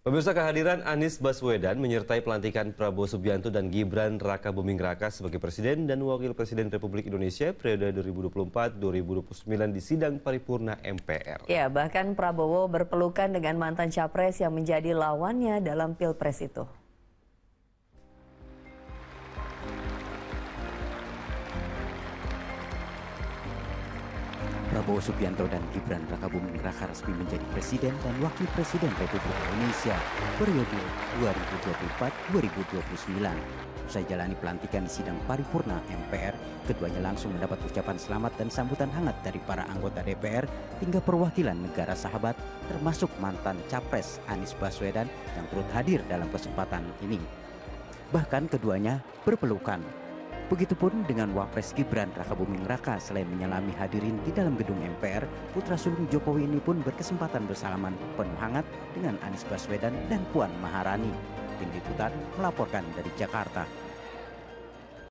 Pemirsa, kehadiran Anies Baswedan menyertai pelantikan Prabowo Subianto dan Gibran Rakabuming Raka sebagai Presiden dan Wakil Presiden Republik Indonesia periode 2024-2029 di sidang paripurna MPR. Ya, bahkan Prabowo berpelukan dengan mantan capres yang menjadi lawannya dalam Pilpres itu. Prabowo Subianto dan Gibran Rakabuming Raka resmi menjadi Presiden dan Wakil Presiden Republik Indonesia periode 2024-2029. Usai jalani pelantikan di sidang paripurna MPR, keduanya langsung mendapat ucapan selamat dan sambutan hangat dari para anggota DPR hingga perwakilan negara sahabat, termasuk mantan capres Anies Baswedan yang turut hadir dalam kesempatan ini. Bahkan keduanya berpelukan. Begitupun dengan Wapres Gibran Rakabuming Raka, selain menyelami hadirin di dalam gedung MPR, putra sulung Jokowi ini pun berkesempatan bersalaman penuh hangat dengan Anies Baswedan dan Puan Maharani. Tim Liputan melaporkan dari Jakarta.